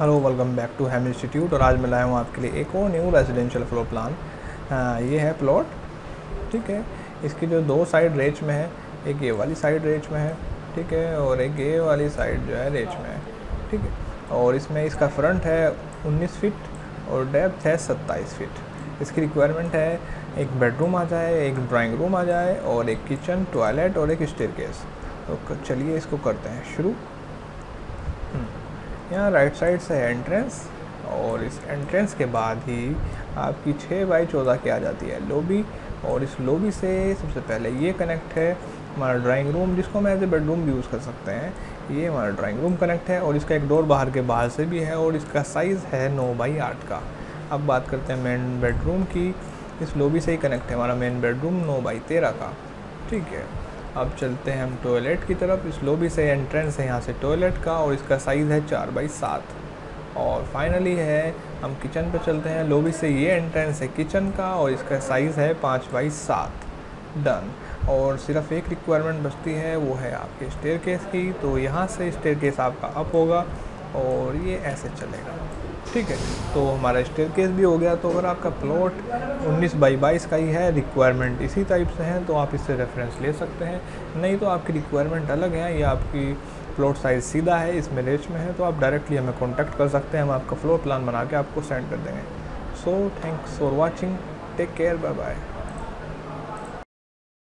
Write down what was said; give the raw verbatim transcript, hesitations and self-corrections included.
Hello welcome back to hemi institute. और आज मैं लाया हूँ आपके लिए एक और न्यू रेजिडेंशियल फ्लोर प्लान। हाँ, ये है प्लॉट, ठीक है। इसकी जो दो साइड रेंच में है, एक ये वाली साइड रेंच में है, ठीक है, और एक ये वाली साइड जो है रेंच में है, ठीक है। और इसमें इसका फ्रंट है उन्नीस फीट और डेप्थ है सत्ताईस फीट। इसकी रिक्वायरमेंट है एक बेडरूम आ जाए, एक ड्राइंग रूम आ जाए और एक किचन, टॉयलेट और एक स्टेयरकेस। तो चलिए इसको करते हैं शुरू। यहाँ राइट साइड से है एंट्रेंस और इस एंट्रेंस के बाद ही आपकी छः बाई चौदह की आ जाती है लॉबी। और इस लॉबी से सबसे पहले ये कनेक्ट है हमारा ड्राइंग रूम, जिसको हम एज ए बेडरूम भी यूज़ कर सकते हैं। ये हमारा ड्राइंग रूम कनेक्ट है और इसका एक डोर बाहर के बाहर से भी है और इसका साइज़ है नौ बाई आठ का। अब बात करते हैं मेन बेडरूम की। इस लॉबी से ही कनेक्ट है हमारा मेन बेडरूम नौ बाई तेरह का, ठीक है। अब चलते हैं हम टॉयलेट की तरफ। इस लॉबी से एंट्रेंस है यहाँ से टॉयलेट का और इसका साइज़ है चार बाई सात। और फाइनली है हम किचन पर चलते हैं। लॉबी से ये एंट्रेंस है किचन का और इसका साइज़ है पाँच बाई सात। डन। और सिर्फ एक रिक्वायरमेंट बचती है, वो है आपके स्टेयरकेस की। तो यहाँ से स्टेयरकेस आपका अप होगा और ये ऐसे चलेगा, ठीक है। तो हमारा स्टेयरकेस भी हो गया। तो अगर आपका प्लॉट उन्नीस बाई बाईस का ही है, रिक्वायरमेंट इसी टाइप से है, तो आप इससे रेफरेंस ले सकते हैं। नहीं तो आपकी रिक्वायरमेंट अलग है या आपकी प्लॉट साइज़ सीधा है, इसमें रेंज में है, तो आप डायरेक्टली हमें कॉन्टैक्ट कर सकते हैं। हम आपका फ्लोर प्लान बना के आपको सेंड कर देंगे। So thanks for watching, take care, bye bye.